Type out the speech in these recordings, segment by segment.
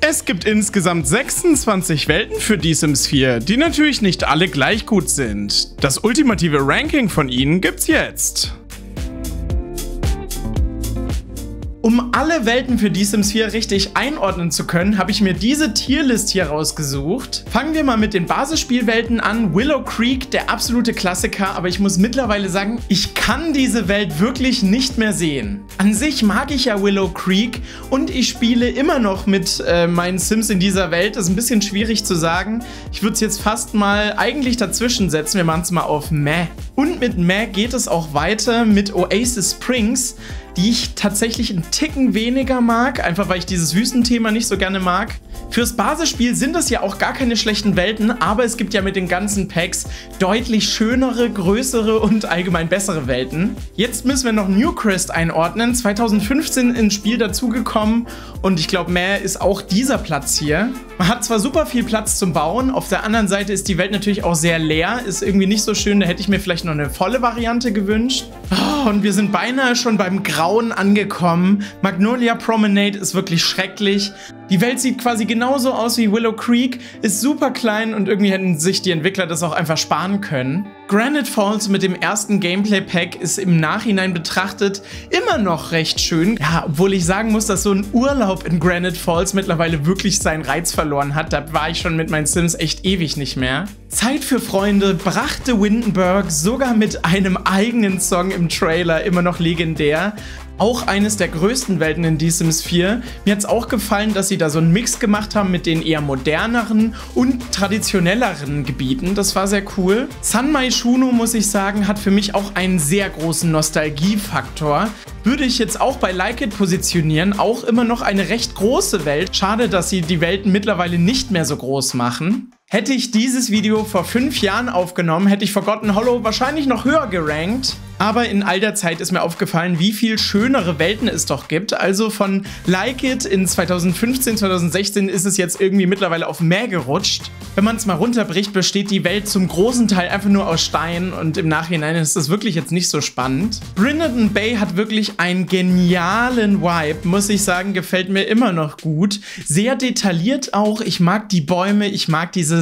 Es gibt insgesamt 26 Welten für Die Sims 4, die natürlich nicht alle gleich gut sind. Das ultimative Ranking von ihnen gibt's jetzt. Um alle Welten für Die Sims 4 richtig einordnen zu können, habe ich mir diese Tierlist hier rausgesucht. Fangen wir mal mit den Basisspielwelten an. Willow Creek, der absolute Klassiker, aber ich muss mittlerweile sagen, ich kann diese Welt wirklich nicht mehr sehen. An sich mag ich ja Willow Creek und ich spiele immer noch mit meinen Sims in dieser Welt. Das ist ein bisschen schwierig zu sagen. Ich würde es jetzt fast mal eigentlich dazwischen setzen. Wir machen es mal auf Meh. Und mit Meh geht es auch weiter mit Oasis Springs, die ich tatsächlich einen Ticken weniger mag, einfach weil ich dieses Wüstenthema nicht so gerne mag. Fürs Basisspiel sind das ja auch gar keine schlechten Welten, aber es gibt ja mit den ganzen Packs deutlich schönere, größere und allgemein bessere Welten. Jetzt müssen wir noch Newcrest einordnen, 2015 ins Spiel dazugekommen und ich glaube, mehr ist auch dieser Platz hier. Man hat zwar super viel Platz zum Bauen, auf der anderen Seite ist die Welt natürlich auch sehr leer, ist irgendwie nicht so schön, da hätte ich mir vielleicht noch eine volle Variante gewünscht. Oh, und wir sind beinahe schon beim Grauen angekommen. Magnolia Promenade ist wirklich schrecklich. Die Welt sieht quasi genauso aus wie Willow Creek, ist super klein und irgendwie hätten sich die Entwickler das auch einfach sparen können. Granite Falls mit dem ersten Gameplay-Pack ist im Nachhinein betrachtet immer noch recht schön. Ja, obwohl ich sagen muss, dass so ein Urlaub in Granite Falls mittlerweile wirklich seinen Reiz verloren hat. Da war ich schon mit meinen Sims echt ewig nicht mehr. Zeit für Freunde brachte Windenburg sogar mit einem eigenen Song im Trailer immer noch legendär. Auch eines der größten Welten in Die Sims 4. Mir hat es auch gefallen, dass sie da so einen Mix gemacht haben mit den eher moderneren und traditionelleren Gebieten. Das war sehr cool. Sanmai Shuno, muss ich sagen, hat für mich auch einen sehr großen Nostalgiefaktor. Würde ich jetzt auch bei Like It positionieren, auch immer noch eine recht große Welt. Schade, dass sie die Welten mittlerweile nicht mehr so groß machen. Hätte ich dieses Video vor 5 Jahren aufgenommen, hätte ich Forgotten Hollow wahrscheinlich noch höher gerankt. Aber in all der Zeit ist mir aufgefallen, wie viel schönere Welten es doch gibt. Also von Like It in 2015, 2016 ist es jetzt irgendwie mittlerweile auf mehr gerutscht. Wenn man es mal runterbricht, besteht die Welt zum großen Teil einfach nur aus Stein und im Nachhinein ist das wirklich jetzt nicht so spannend. Brindleton Bay hat wirklich einen genialen Vibe, muss ich sagen, gefällt mir immer noch gut. Sehr detailliert auch, ich mag die Bäume, ich mag diese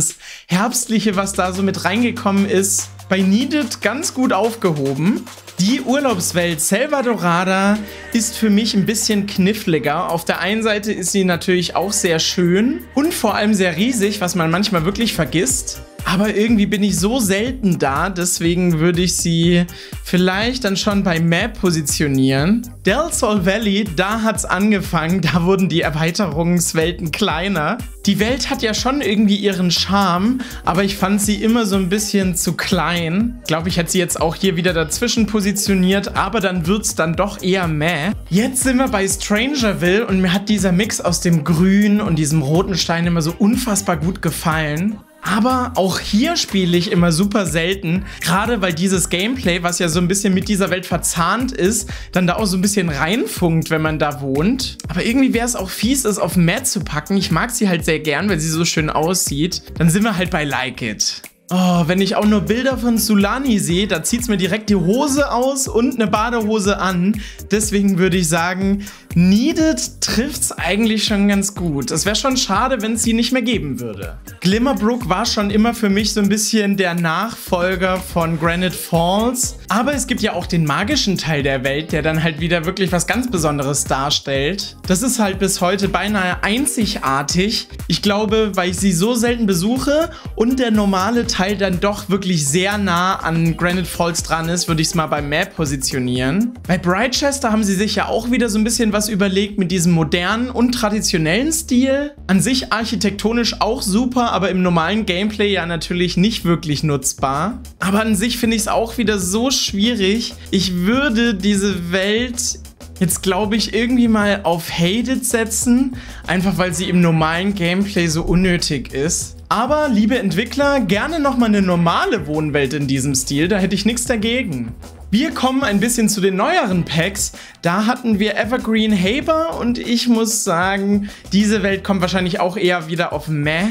Herbstliche, was da so mit reingekommen ist, bei Needed ganz gut aufgehoben. Die Urlaubswelt Selva Dorada ist für mich ein bisschen kniffliger. Auf der einen Seite ist sie natürlich auch sehr schön und vor allem sehr riesig, was man manchmal wirklich vergisst. Aber irgendwie bin ich so selten da, deswegen würde ich sie vielleicht dann schon bei Map positionieren. Del Sol Valley, da hat's angefangen, da wurden die Erweiterungswelten kleiner. Die Welt hat ja schon irgendwie ihren Charme, aber ich fand sie immer so ein bisschen zu klein. Ich glaube, ich hätte sie jetzt auch hier wieder dazwischen positioniert, aber dann wird's dann doch eher meh. Jetzt sind wir bei Strangerville und mir hat dieser Mix aus dem Grün und diesem roten Stein immer so unfassbar gut gefallen. Aber auch hier spiele ich immer super selten, gerade weil dieses Gameplay, was ja so ein bisschen mit dieser Welt verzahnt ist, dann da auch so ein bisschen reinfunkt, wenn man da wohnt. Aber irgendwie wäre es auch fies, es auf Meh zu packen. Ich mag sie halt sehr gern, weil sie so schön aussieht. Dann sind wir halt bei Like It. Oh, wenn ich auch nur Bilder von Sulani sehe, da zieht es mir direkt die Hose aus und eine Badehose an. Deswegen würde ich sagen, Needed trifft's eigentlich schon ganz gut. Es wäre schon schade, wenn es sie nicht mehr geben würde. Glimmerbrook war schon immer für mich so ein bisschen der Nachfolger von Granite Falls. Aber es gibt ja auch den magischen Teil der Welt, der dann halt wieder wirklich was ganz Besonderes darstellt. Das ist halt bis heute beinahe einzigartig. Ich glaube, weil ich sie so selten besuche und der normale Teil dann doch wirklich sehr nah an Granite Falls dran ist, würde ich es mal bei Map positionieren. Bei Brightchester haben sie sich ja auch wieder so ein bisschen was überlegt mit diesem modernen und traditionellen Stil. An sich architektonisch auch super, aber im normalen Gameplay ja natürlich nicht wirklich nutzbar. Aber an sich finde ich es auch wieder so schwierig. Ich würde diese Welt jetzt, glaube ich, irgendwie mal auf Hated setzen, einfach weil sie im normalen Gameplay so unnötig ist. Aber, liebe Entwickler, gerne nochmal eine normale Wohnwelt in diesem Stil, da hätte ich nichts dagegen. Wir kommen ein bisschen zu den neueren Packs. Da hatten wir Evergreen Harbor und ich muss sagen, diese Welt kommt wahrscheinlich auch eher wieder auf Meh.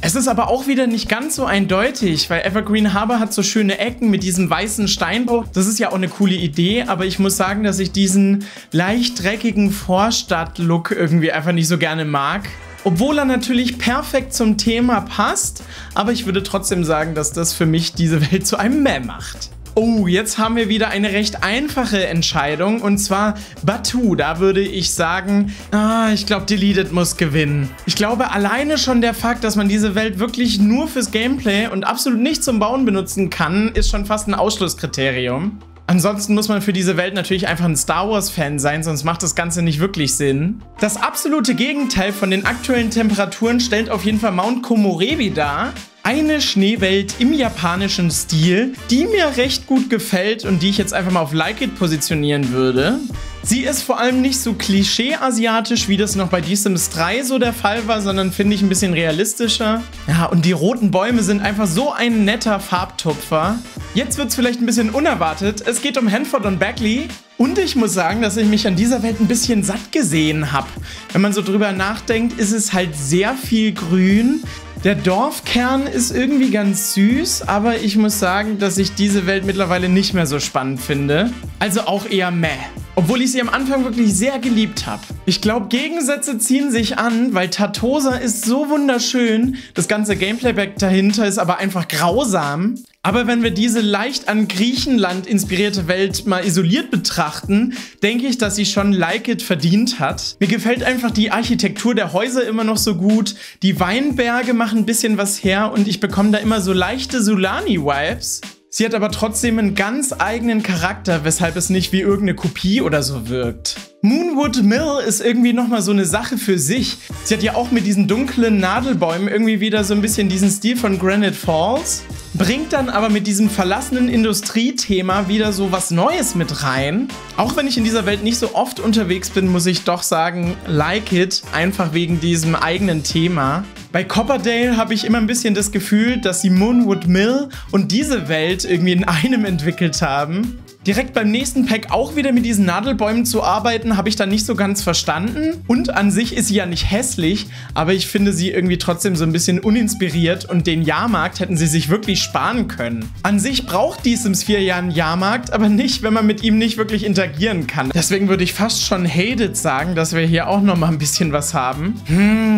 Es ist aber auch wieder nicht ganz so eindeutig, weil Evergreen Harbor hat so schöne Ecken mit diesem weißen Steinbruch. Das ist ja auch eine coole Idee, aber ich muss sagen, dass ich diesen leicht dreckigen Vorstadt-Look irgendwie einfach nicht so gerne mag. obwohl er natürlich perfekt zum Thema passt, aber ich würde trotzdem sagen, dass das für mich diese Welt zu einem Meh macht. Oh, jetzt haben wir wieder eine recht einfache Entscheidung, und zwar Batuu. Da würde ich sagen, ich glaube, Deleted muss gewinnen. Ich glaube, alleine schon der Fakt, dass man diese Welt wirklich nur fürs Gameplay und absolut nicht zum Bauen benutzen kann, ist schon fast ein Ausschlusskriterium. Ansonsten muss man für diese Welt natürlich einfach ein Star Wars-Fan sein, sonst macht das Ganze nicht wirklich Sinn. Das absolute Gegenteil von den aktuellen Temperaturen stellt auf jeden Fall Mount Komorebi dar. Eine Schneewelt im japanischen Stil, die mir recht gut gefällt und die ich jetzt einfach mal auf Like It positionieren würde. Sie ist vor allem nicht so klischee-asiatisch, wie das noch bei Die Sims 3 so der Fall war, sondern finde ich ein bisschen realistischer. Ja, und die roten Bäume sind einfach so ein netter Farbtupfer. Jetzt wird es vielleicht ein bisschen unerwartet. Es geht um Hanford und Bagley. Und ich muss sagen, dass ich mich an dieser Welt ein bisschen satt gesehen habe. Wenn man so drüber nachdenkt, ist es halt sehr viel grün. Der Dorfkern ist irgendwie ganz süß, aber ich muss sagen, dass ich diese Welt mittlerweile nicht mehr so spannend finde. Also auch eher meh. Obwohl ich sie am Anfang wirklich sehr geliebt habe. Ich glaube, Gegensätze ziehen sich an, weil Tartosa ist so wunderschön. Das ganze Gameplay-Back dahinter ist aber einfach grausam. Aber wenn wir diese leicht an Griechenland inspirierte Welt mal isoliert betrachten, denke ich, dass sie schon Like It verdient hat. Mir gefällt einfach die Architektur der Häuser immer noch so gut, die Weinberge machen ein bisschen was her und ich bekomme da immer so leichte Sulani-Vibes. Sie hat aber trotzdem einen ganz eigenen Charakter, weshalb es nicht wie irgendeine Kopie oder so wirkt. Moonwood Mill ist irgendwie nochmal so eine Sache für sich. Sie hat ja auch mit diesen dunklen Nadelbäumen irgendwie wieder so ein bisschen diesen Stil von Granite Falls, bringt dann aber mit diesem verlassenen Industriethema wieder so was Neues mit rein. Auch wenn ich in dieser Welt nicht so oft unterwegs bin, muss ich doch sagen, Like It, einfach wegen diesem eigenen Thema. Bei Copperdale habe ich immer ein bisschen das Gefühl, dass sie Moonwood Mill und diese Welt irgendwie in einem entwickelt haben. Direkt beim nächsten Pack auch wieder mit diesen Nadelbäumen zu arbeiten, habe ich dann nicht so ganz verstanden. Und an sich ist sie ja nicht hässlich, aber ich finde sie irgendwie trotzdem so ein bisschen uninspiriert und den Jahrmarkt hätten sie sich wirklich sparen können. An sich braucht die Sims 4 ja einen Jahrmarkt, aber nicht, wenn man mit ihm nicht wirklich interagieren kann. Deswegen würde ich fast schon hated sagen, dass wir hier auch nochmal ein bisschen was haben.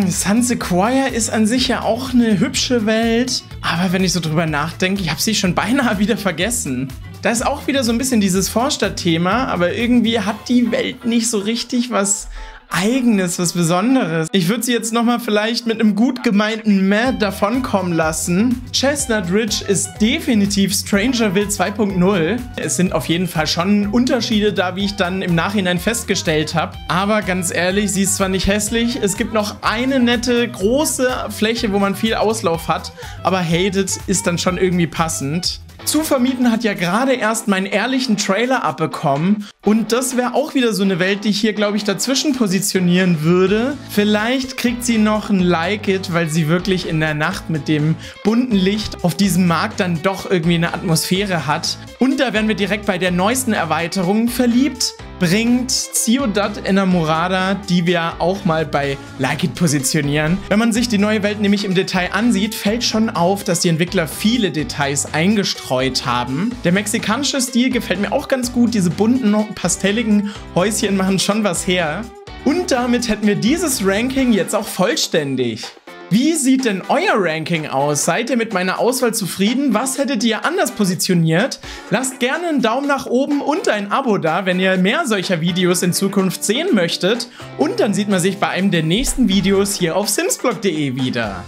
Sun Sequoia ist an sich ja auch eine hübsche Welt, aber wenn ich so drüber nachdenke, ich habe sie schon beinahe wieder vergessen. Da ist auch wieder so ein bisschen dieses Vorstadtthema, aber irgendwie hat die Welt nicht so richtig was Eigenes, was Besonderes. Ich würde sie jetzt nochmal vielleicht mit einem gut gemeinten Meh davonkommen lassen. Chestnut Ridge ist definitiv Strangerville 2.0. Es sind auf jeden Fall schon Unterschiede da, wie ich dann im Nachhinein festgestellt habe. Aber ganz ehrlich, sie ist zwar nicht hässlich, es gibt noch eine nette, große Fläche, wo man viel Auslauf hat, aber Hated ist dann schon irgendwie passend. Zu vermieten hat ja gerade erst meinen ehrlichen Trailer abbekommen und das wäre auch wieder so eine Welt, die ich hier, glaube ich, dazwischen positionieren würde. Vielleicht kriegt sie noch ein Like It, weil sie wirklich in der Nacht mit dem bunten Licht auf diesem Markt dann doch irgendwie eine Atmosphäre hat. Und da wären wir direkt bei der neuesten Erweiterung. Verliebt bringt Ciudad Enamorada, die wir auch mal bei Like It positionieren. Wenn man sich die neue Welt nämlich im Detail ansieht, fällt schon auf, dass die Entwickler viele Details eingestreut haben. Der mexikanische Stil gefällt mir auch ganz gut. Diese bunten, pastelligen Häuschen machen schon was her. Und damit hätten wir dieses Ranking jetzt auch vollständig. Wie sieht denn euer Ranking aus? Seid ihr mit meiner Auswahl zufrieden? Was hättet ihr anders positioniert? Lasst gerne einen Daumen nach oben und ein Abo da, wenn ihr mehr solcher Videos in Zukunft sehen möchtet. Und dann sieht man sich bei einem der nächsten Videos hier auf Sims-blog.de wieder.